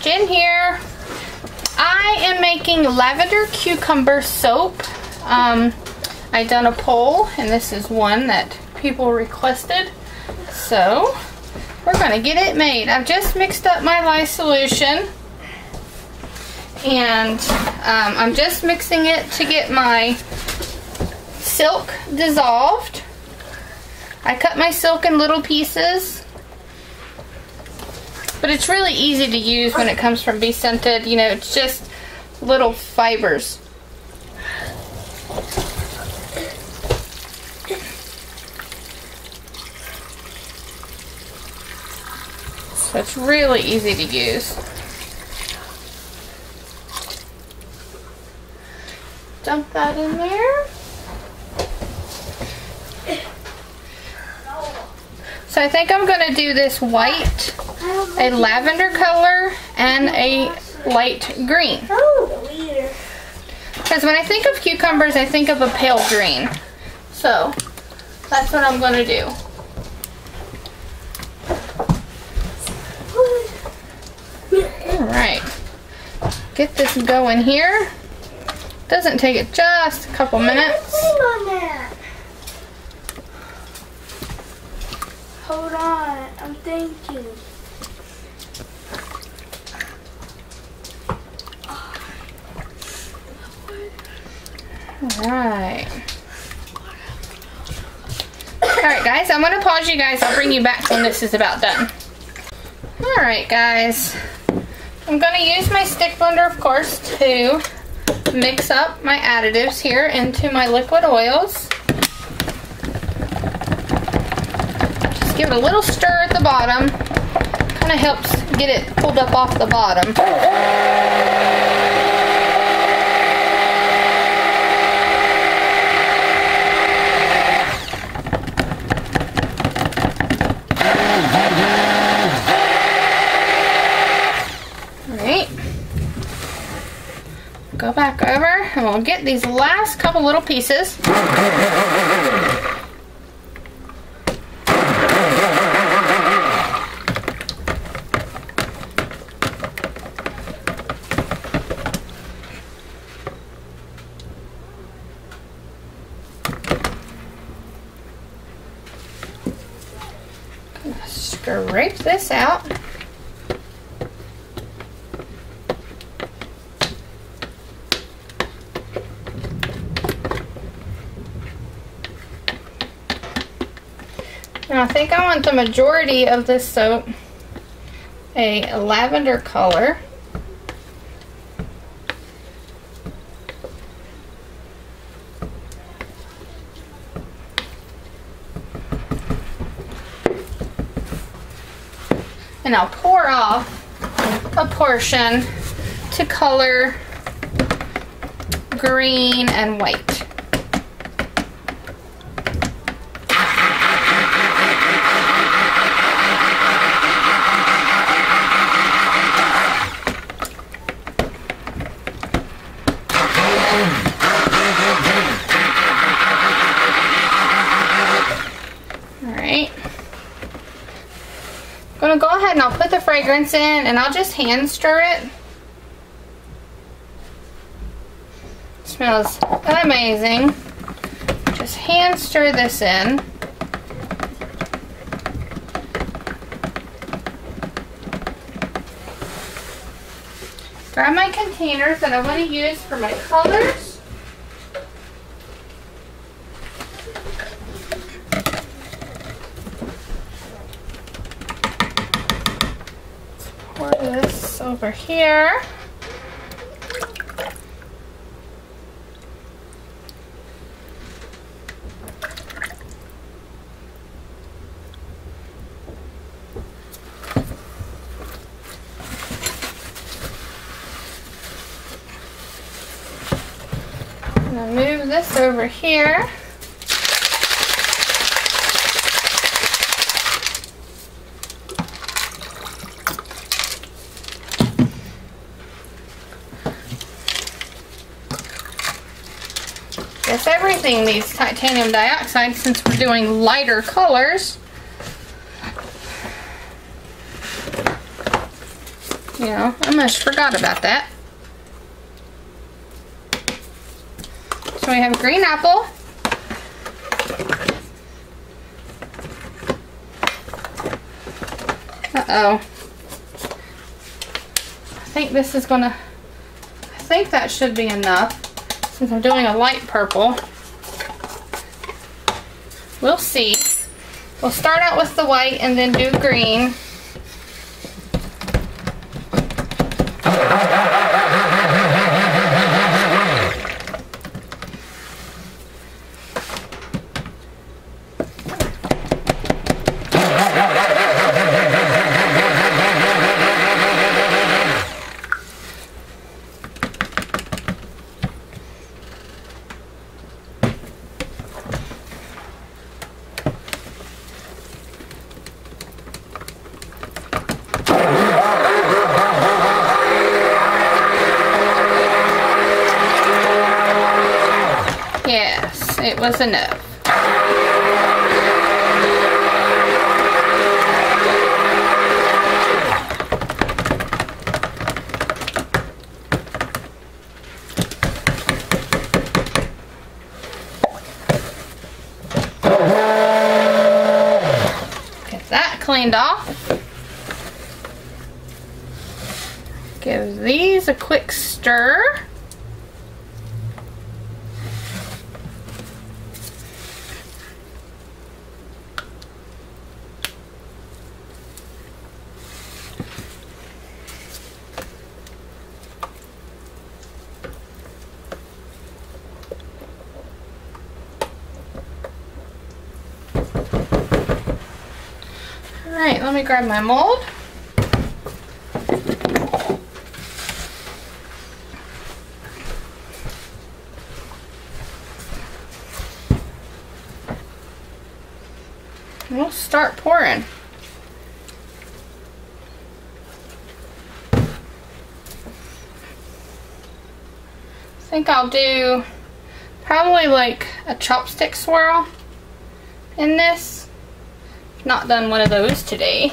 Jen here. I am making lavender cucumber soap. I done a poll, and this is one that people requested. So we're going to get it made. I've just mixed up my lye solution, and I'm just mixing it to get my silk dissolved. I cut my silk in little pieces, but it's really easy to use when it comes from BeScented. You know, it's just little fibers. So it's really easy to use. Dump that in there. So I think I'm going to do this white, a lavender color, and a light green. Because when I think of cucumbers, I think of a pale green. So that's what I'm going to do. Alright, get this going here. Doesn't take it just a couple minutes. Hold on, I'm thinking. Alright. Alright guys, I'm going to pause you guys. I'll bring you back when this is about done. Alright guys, I'm going to use my stick blender, of course, to mix up my additives here into my liquid oils. Give it a little stir at the bottom. Kind of helps get it pulled up off the bottom. Alright. Go back over and we'll get these last couple little pieces. Scrape this out. Now I think I want the majority of this soap a lavender color. And I'll pour off a portion to color green and white. I'm going to go ahead and I'll put the fragrance in, and I'll just hand stir it. It smells amazing. Just hand stir this in. Grab my containers that I want to use for my colors. This over here. I'm gonna move this over here. Guess everything needs titanium dioxide since we're doing lighter colors. You know, I almost forgot about that. So we have green apple. Uh-oh. I think this is gonna, I think that should be enough since I'm doing a light purple. We'll see. We'll start out with the white and then do green. It was enough. Get that cleaned off. Give these a quick stir. Alright, let me grab my mold. We'll start pouring. I think I'll do probably like a chopstick swirl in this. Not done one of those today.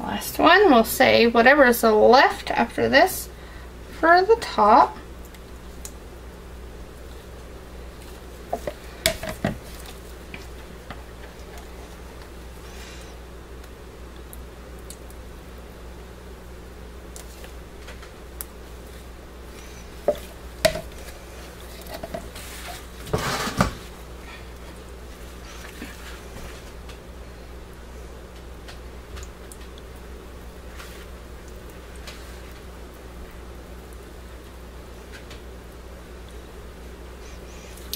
Last one, we'll save whatever is left after this for the top.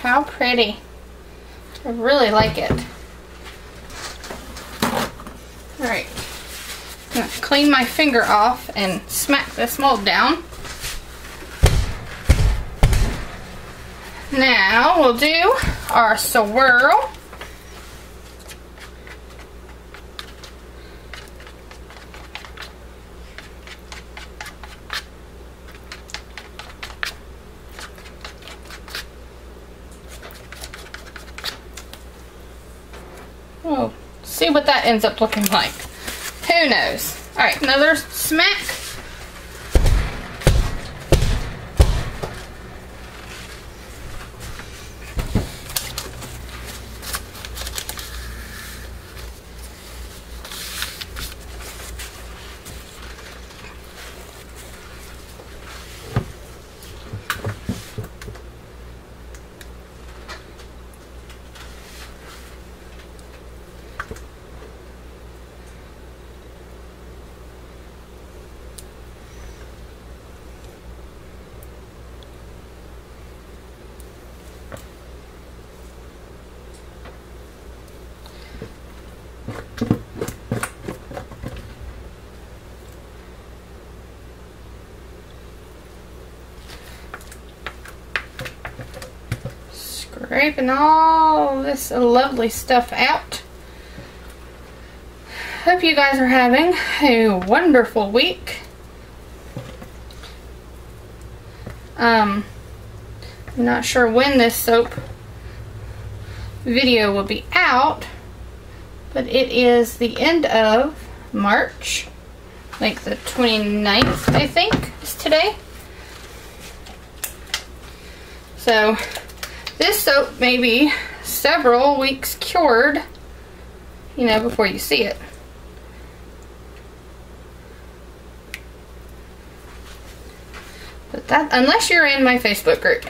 How pretty. I really like it. Alright. I'm going to clean my finger off and smack this mold down. Now we'll do our swirl. We'll see what that ends up looking like. Who knows? Alright, another smack. scraping all this lovely stuff out. Hope you guys are having a wonderful week. I'm not sure when this soap video will be out, but it is the end of March, like the 29th, I think, is today. So this soap may be several weeks cured, you know, before you see it. But that, unless you're in my Facebook group,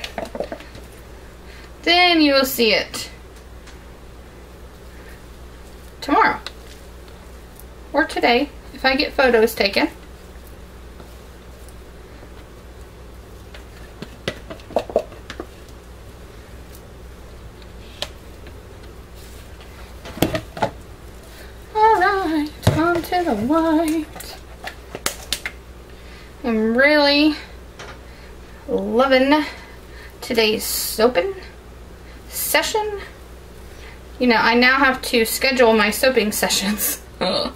then you will see it tomorrow or today if I get photos taken. Alright, on to the white. I'm really loving today's soaping session. You know, I now have to schedule my soaping sessions. You know,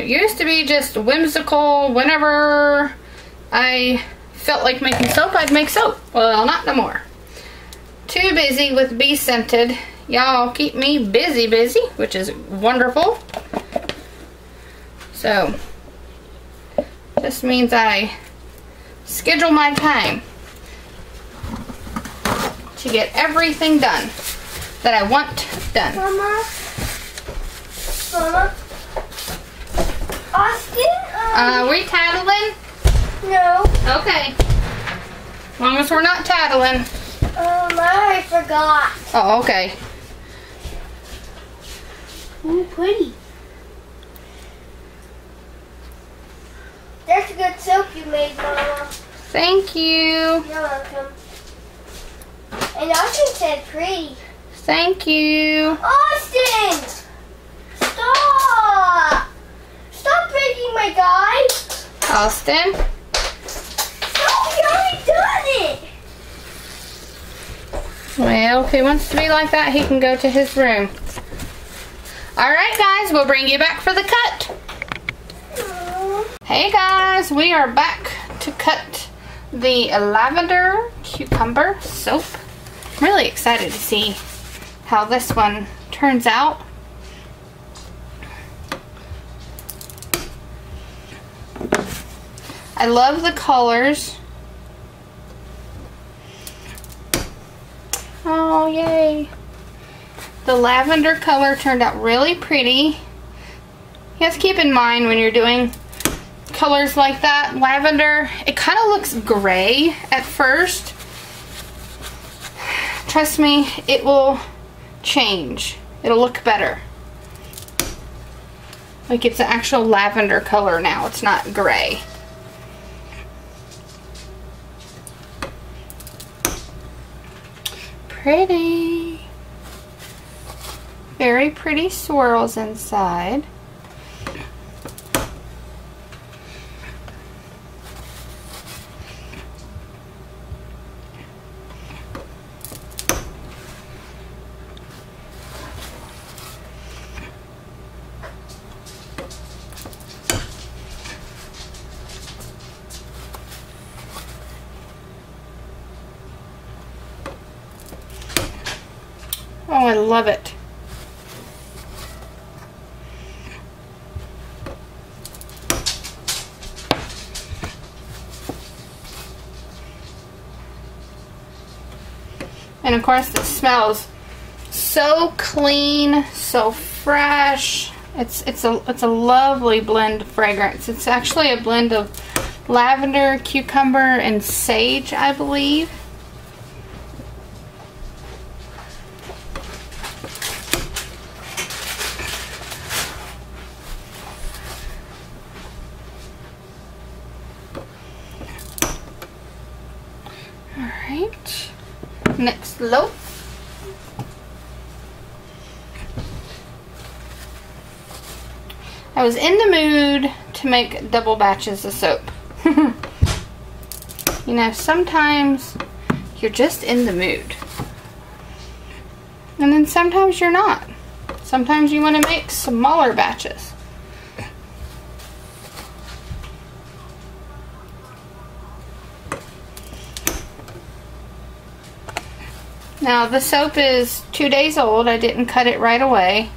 it used to be just whimsical. Whenever I felt like making soap, I'd make soap. Well, not no more. Too busy with BeScented. Y'all keep me busy, which is wonderful. So, this means I schedule my time to get everything done that I want done. Mama? Austin? Are we tattling? No. Okay. As long as we're not tattling. I forgot. Oh, okay. Ooh, pretty. That's a good soap you made, Mama. Thank you. You're welcome. And Austin said pretty. Thank you. Austin! Stop! Stop breaking my guy! Austin? No, he already done it! Well, if he wants to be like that, he can go to his room. Alright guys, we'll bring you back for the cut. Hey guys, we are back to cut the Lavender Cucumber soap. I'm really excited to see how this one turns out. I love the colors. Oh, yay. The lavender color turned out really pretty. You have to keep in mind when you're doing colors like that, lavender, it kind of looks gray at first. Trust me, it will change. It'll look better. Like it's an actual lavender color now. It's not gray. Pretty. Very pretty swirls inside. Oh, I love it. And of course it smells so clean, so fresh. It's a lovely blend of fragrance. It's actually a blend of lavender, cucumber, and sage, I believe. Alright, next loaf. I was in the mood to make double batches of soap. You know, sometimes you're just in the mood. And then sometimes you're not. Sometimes you want to make smaller batches. Now the soap is 2 days old. I didn't cut it right away.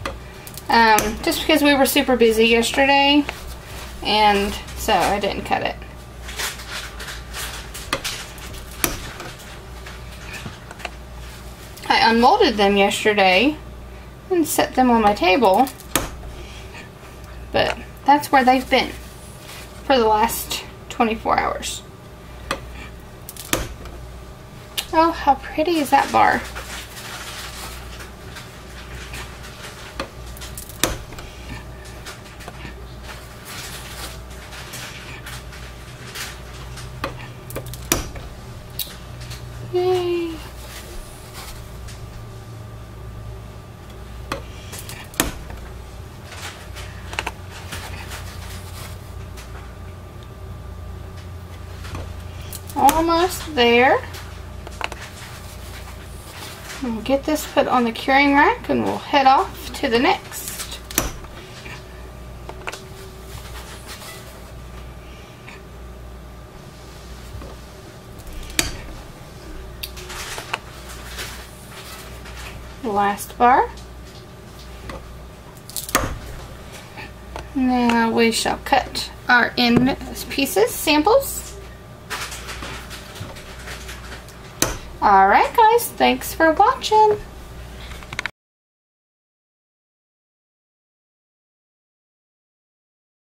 Just because we were super busy yesterday. And so I didn't cut it. I unmolded them yesterday and set them on my table. But that's where they've been for the last 24 hours. Oh, how pretty is that bar? Yay! Almost there. We'll get this put on the curing rack and we'll head off to the next. The last bar. Now we shall cut our end pieces, samples. Alright guys, thanks for watching.